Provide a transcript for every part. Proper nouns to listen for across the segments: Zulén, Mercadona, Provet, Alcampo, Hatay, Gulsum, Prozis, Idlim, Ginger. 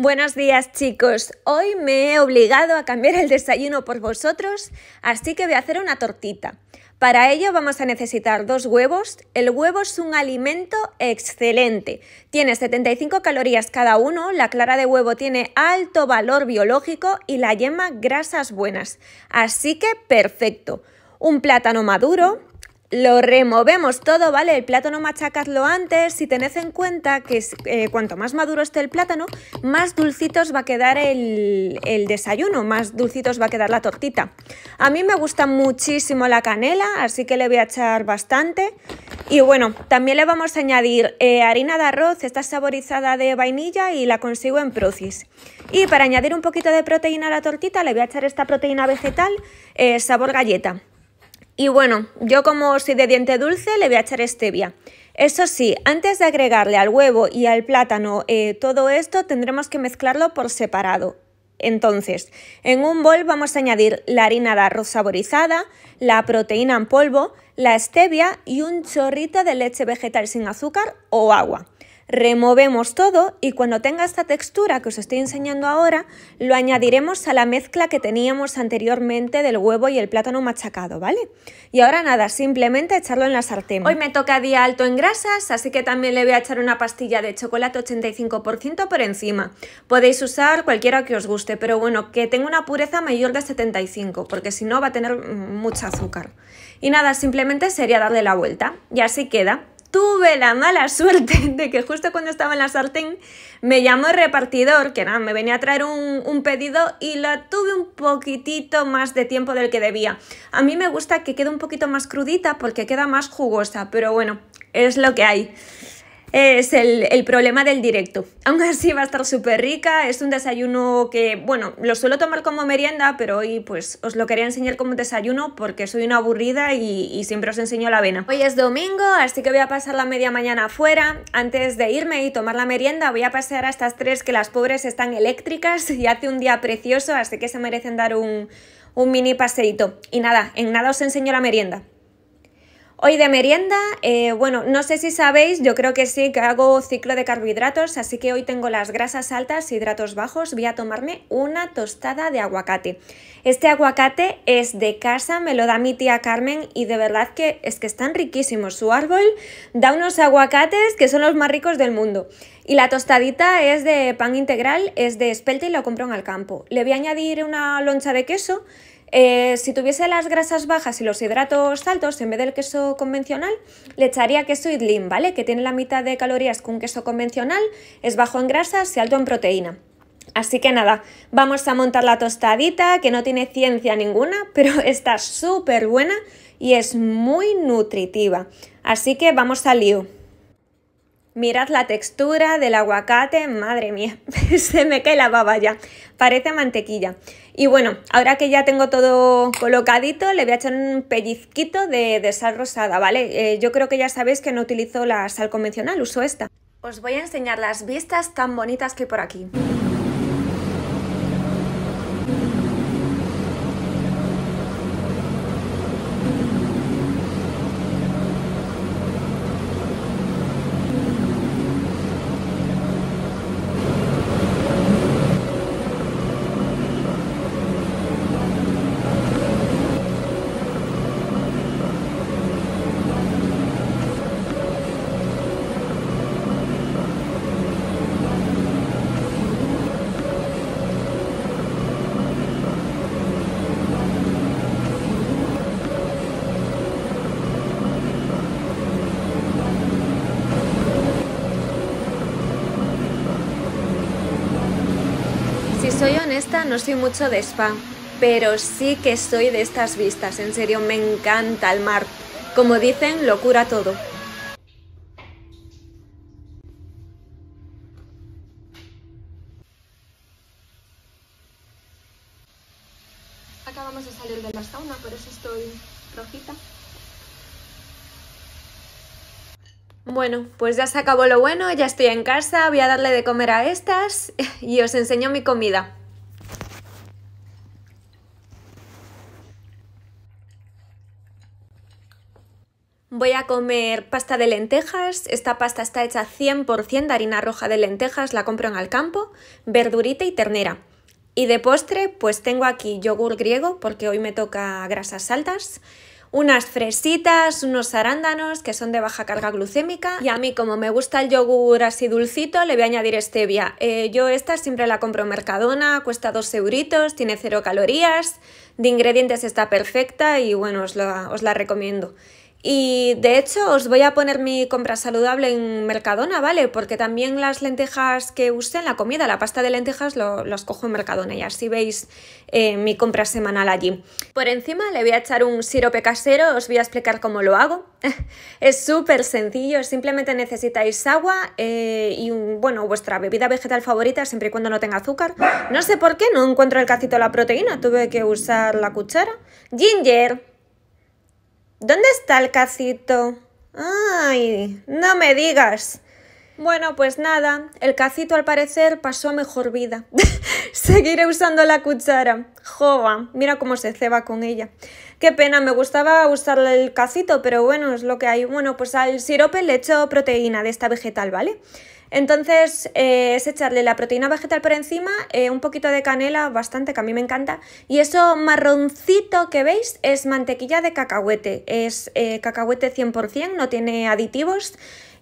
Buenos días, chicos. Hoy me he obligado a cambiar el desayuno por vosotros, así que voy a hacer una tortita. Para ello vamos a necesitar 2 huevos. El huevo es un alimento excelente. Tiene 75 calorías cada uno, la clara de huevo tiene alto valor biológico y la yema grasas buenas. Así que perfecto. Un plátano maduro. Lo removemos todo, ¿vale? El plátano machacadlo antes. Si tened en cuenta que cuanto más maduro esté el plátano, más dulcitos va a quedar el desayuno, más dulcitos va a quedar la tortita. A mí me gusta muchísimo la canela, así que le voy a echar bastante. Y bueno, también le vamos a añadir harina de arroz, esta saborizada de vainilla y la consigo en Prozis. Y para añadir un poquito de proteína a la tortita, le voy a echar esta proteína vegetal sabor galleta. Y bueno, yo como soy de diente dulce le voy a echar stevia. Eso sí, antes de agregarle al huevo y al plátano todo esto, tendremos que mezclarlo por separado. Entonces, en un bol vamos a añadir la harina de arroz saborizada, la proteína en polvo, la stevia y un chorrito de leche vegetal sin azúcar o agua. Removemos todo y cuando tenga esta textura que os estoy enseñando ahora, lo añadiremos a la mezcla que teníamos anteriormente del huevo y el plátano machacado, ¿vale? Y ahora nada, simplemente echarlo en la sartén. Hoy me toca día alto en grasas, así que también le voy a echar una pastilla de chocolate 85% por encima. Podéis usar cualquiera que os guste, pero bueno, que tenga una pureza mayor de 75, porque si no va a tener mucha azúcar. Y nada, simplemente sería darle la vuelta y así queda. Tuve la mala suerte de que justo cuando estaba en la sartén me llamó el repartidor, que nada, me venía a traer un pedido y lo tuve un poquitito más de tiempo del que debía. A mí me gusta que quede un poquito más crudita porque queda más jugosa, pero bueno, es lo que hay. Es el problema del directo. Aún así va a estar súper rica, es un desayuno que, bueno, lo suelo tomar como merienda, pero hoy pues os lo quería enseñar como desayuno porque soy una aburrida y siempre os enseño la avena. Hoy es domingo, así que voy a pasar la media mañana afuera. Antes de irme y tomar la merienda voy a pasear a estas 3 que las pobres están eléctricas y hace un día precioso, así que se merecen dar un mini paseíto. Y nada, en nada os enseño la merienda. Hoy de merienda, bueno, no sé si sabéis, yo creo que sí, que hago ciclo de carbohidratos, así que hoy tengo las grasas altas, hidratos bajos, voy a tomarme una tostada de aguacate. Este aguacate es de casa, me lo da mi tía Carmen y de verdad que es que están riquísimos. Su árbol da unos aguacates que son los más ricos del mundo. Y la tostadita es de pan integral, es de espelta y lo compro en el campo. Le voy a añadir una loncha de queso. Si tuviese las grasas bajas y los hidratos altos, en vez del queso convencional, le echaría queso Idlim, ¿vale? Que tiene la mitad de calorías que un queso convencional, es bajo en grasas y alto en proteína. Así que nada, vamos a montar la tostadita, que no tiene ciencia ninguna, pero está súper buena y es muy nutritiva. Así que vamos al lío. Mirad la textura del aguacate, madre mía, se me cae la baba ya, parece mantequilla. Y bueno, ahora que ya tengo todo colocadito, le voy a echar un pellizquito de sal rosada, ¿vale? Yo creo que ya sabéis que no utilizo la sal convencional, uso esta. Os voy a enseñar las vistas tan bonitas que hay por aquí. Soy honesta, no soy mucho de spa, pero sí que soy de estas vistas, en serio, me encanta el mar. Como dicen, lo cura todo. Acabamos de salir de la sauna, por eso estoy rojita. Bueno, pues ya se acabó lo bueno, ya estoy en casa, voy a darle de comer a estas y os enseño mi comida. Voy a comer pasta de lentejas. Esta pasta está hecha 100% de harina roja de lentejas, la compro en Alcampo, verdurita y ternera. Y de postre, pues tengo aquí yogur griego, porque hoy me toca grasas altas, unas fresitas, unos arándanos que son de baja carga glucémica. Y a mí, como me gusta el yogur así dulcito, le voy a añadir stevia. Yo esta siempre la compro en Mercadona, cuesta 2 €, tiene 0 calorías, de ingredientes está perfecta y bueno, os la recomiendo. Y de hecho os voy a poner mi compra saludable en Mercadona, ¿vale? Porque también las lentejas que usé en la comida, la pasta de lentejas, las cojo en Mercadona y así veis mi compra semanal allí. Por encima le voy a echar un sirope casero, os voy a explicar cómo lo hago. Es súper sencillo, simplemente necesitáis agua y bueno, vuestra bebida vegetal favorita, siempre y cuando no tenga azúcar. No sé por qué, no encuentro el cacito de la proteína, tuve que usar la cuchara. ¡Ginger! ¿Dónde está el cacito? ¡Ay! ¡No me digas! Bueno, pues nada, el cacito al parecer pasó a mejor vida. Seguiré usando la cuchara. Jova, mira cómo se ceba con ella. Qué pena, me gustaba usar el cacito, pero bueno, es lo que hay. Bueno, pues al sirope le echo proteína de esta vegetal, ¿vale? Entonces es echarle la proteína vegetal por encima, un poquito de canela, bastante, que a mí me encanta. Y eso marroncito que veis es mantequilla de cacahuete, es cacahuete 100%, no tiene aditivos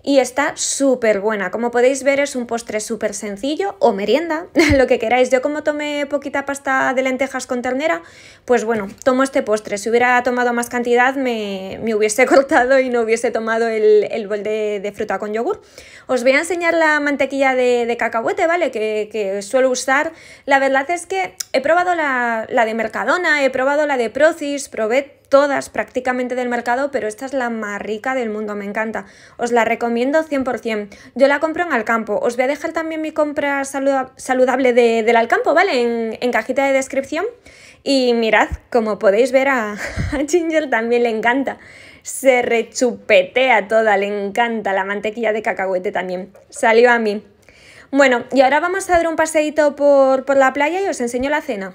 y está súper buena. Como podéis ver es un postre súper sencillo o merienda, lo que queráis. Yo como tomé poquita pasta de lentejas con ternera, pues bueno, tomo este postre. Si hubiera tomado más cantidad me hubiese cortado y no hubiese tomado el bol de fruta con yogur. Os voy a enseñar la mantequilla de cacahuete, ¿vale? Que suelo usar. La verdad es que he probado la de Mercadona, he probado la de Prozis, Provet, todas prácticamente del mercado, pero esta es la más rica del mundo, me encanta. Os la recomiendo 100%. Yo la compro en Alcampo. Os voy a dejar también mi compra saludable del Alcampo, ¿vale? En cajita de descripción. Y mirad, como podéis ver a Ginger también le encanta. Se rechupetea toda, le encanta la mantequilla de cacahuete también. Salió a mí. Bueno, y ahora vamos a dar un paseíto por la playa y os enseño la cena.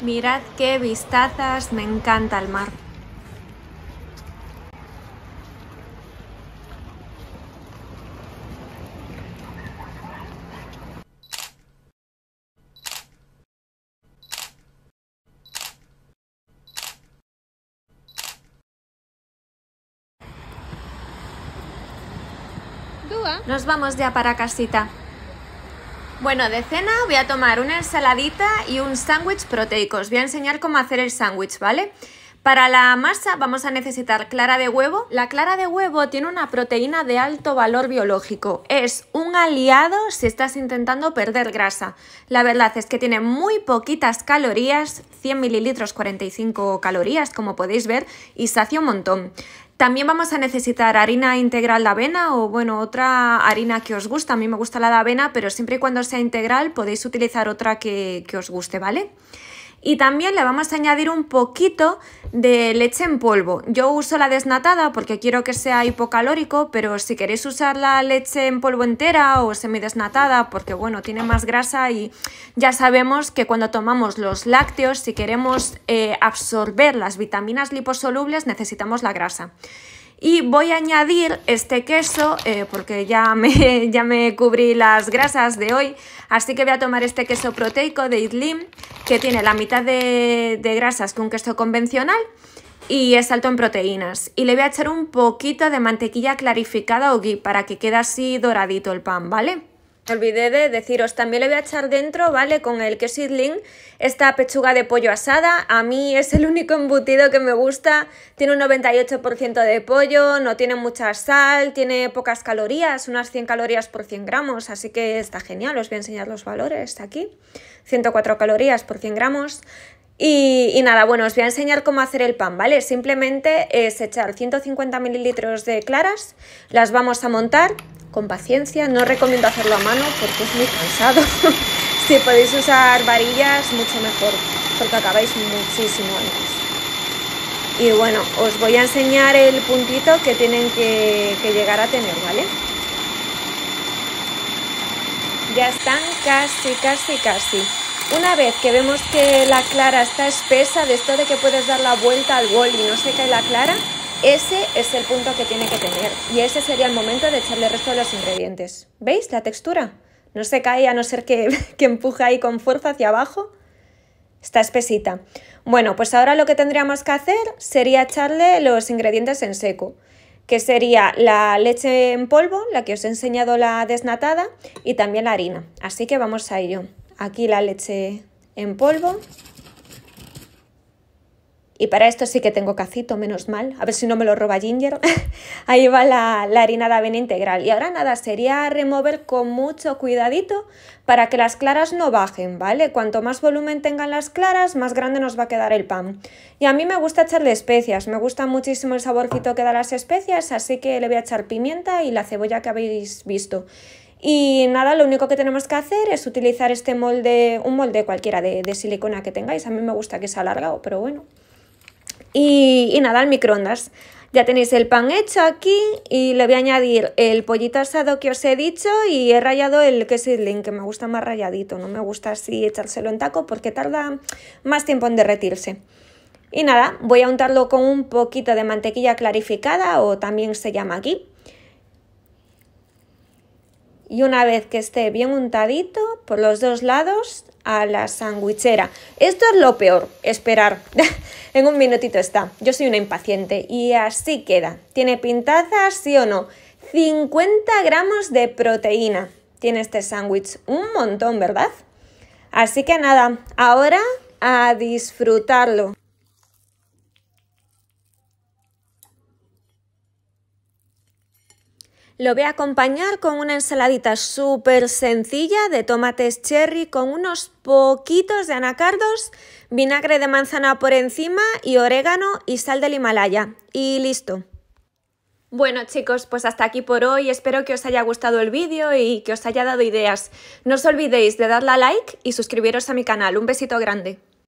Mirad qué vistazas, me encanta el mar. Nos vamos ya para casita. Bueno, de cena voy a tomar una ensaladita y un sándwich proteico. Os voy a enseñar cómo hacer el sándwich, ¿vale? Para la masa vamos a necesitar clara de huevo. La clara de huevo tiene una proteína de alto valor biológico. Es un aliado si estás intentando perder grasa. La verdad es que tiene muy poquitas calorías, 100 mililitros, 45 calorías, como podéis ver, y sacia un montón. También vamos a necesitar harina integral de avena o bueno, otra harina que os gusta. A mí me gusta la de avena, pero siempre y cuando sea integral podéis utilizar otra que os guste, ¿vale? Y también le vamos a añadir un poquito de leche en polvo. Yo uso la desnatada porque quiero que sea hipocalórico, pero si queréis usar la leche en polvo entera o semidesnatada, porque bueno, tiene más grasa y ya sabemos que cuando tomamos los lácteos, si queremos absorber las vitaminas liposolubles, necesitamos la grasa. Y voy a añadir este queso porque ya me cubrí las grasas de hoy, así que voy a tomar este queso proteico de Idlim que tiene la mitad de grasas que un queso convencional y es alto en proteínas. Y le voy a echar un poquito de mantequilla clarificada o ghee para que quede así doradito el pan, ¿vale? Olvidé de deciros, también le voy a echar dentro, ¿vale? Con el queso Idlim, esta pechuga de pollo asada. A mí es el único embutido que me gusta. Tiene un 98% de pollo, no tiene mucha sal, tiene pocas calorías, unas 100 calorías por 100 gramos, así que está genial. Os voy a enseñar los valores aquí. 104 calorías por 100 gramos. Y nada, bueno, os voy a enseñar cómo hacer el pan, ¿vale? Simplemente es echar 150 mililitros de claras, las vamos a montar con paciencia, no recomiendo hacerlo a mano porque es muy cansado. Si podéis usar varillas, mucho mejor, porque acabáis muchísimo antes. Y bueno, os voy a enseñar el puntito que tienen que llegar a tener, ¿vale? Ya están casi. Una vez que vemos que la clara está espesa, de esto de que puedes dar la vuelta al bol y no se cae la clara, ese es el punto que tiene que tener. Y ese sería el momento de echarle el resto de los ingredientes. ¿Veis la textura? No se cae a no ser que empuje ahí con fuerza hacia abajo. Está espesita. Bueno, pues ahora lo que tendríamos que hacer sería echarle los ingredientes en seco, que sería la leche en polvo, la que os he enseñado, la desnatada, y también la harina. Así que vamos a ello. Aquí la leche en polvo. Y para esto sí que tengo cacito, menos mal. A ver si no me lo roba Ginger. Ahí va la harina de avena integral. Y ahora nada, sería remover con mucho cuidadito para que las claras no bajen, ¿vale? Cuanto más volumen tengan las claras, más grande nos va a quedar el pan. Y a mí me gusta echarle especias. Me gusta muchísimo el saborcito que da las especias, así que le voy a echar pimienta y la cebolla que habéis visto. Y nada, lo único que tenemos que hacer es utilizar este molde, un molde cualquiera de silicona que tengáis. A mí me gusta que sea alargado, pero bueno. Y nada, al microondas. Ya tenéis el pan hecho aquí y le voy a añadir el pollito asado que os he dicho y he rallado el queso Idlim, que me gusta más ralladito. No me gusta así echárselo en taco porque tarda más tiempo en derretirse. Y nada, voy a untarlo con un poquito de mantequilla clarificada, o también se llama aquí. Y una vez que esté bien untadito por los dos lados, a la sandwichera. Esto es lo peor, esperar. En un minutito está. Yo soy una impaciente. Y así queda. Tiene pintaza, sí o no. 50 gramos de proteína tiene este sándwich. Un montón, ¿verdad? Así que nada, ahora a disfrutarlo. Lo voy a acompañar con una ensaladita súper sencilla de tomates cherry con unos poquitos de anacardos, vinagre de manzana por encima y orégano y sal del Himalaya. Y listo. Bueno chicos, pues hasta aquí por hoy. Espero que os haya gustado el vídeo y que os haya dado ideas. No os olvidéis de darle a like y suscribiros a mi canal. Un besito grande.